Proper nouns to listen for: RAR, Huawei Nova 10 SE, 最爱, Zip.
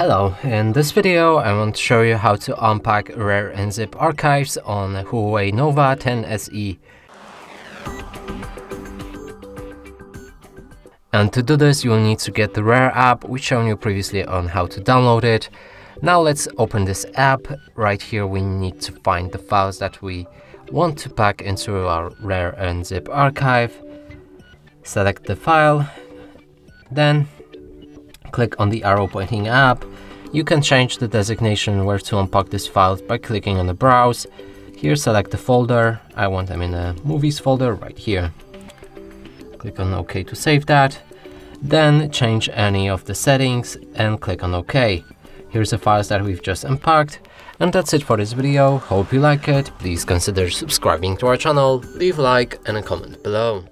Hello, in this video I want to show you how to unpack RAR and ZIP archives on Huawei Nova 10 SE. And to do this you will need to get the RAR app, which shown you previously on how to download it. Now let's open this app. Right here we need to find the files that we want to pack into our RAR and ZIP archive. Select the file, then click on the arrow pointing up. You can change the designation where to unpack this file by clicking on the browse. Here select the folder. I want them in a movies folder right here. Click on OK to save that. Then change any of the settings and click on OK. Here's the files that we've just unpacked. And that's it for this video. Hope you like it. Please consider subscribing to our channel. Leave a like and a comment below.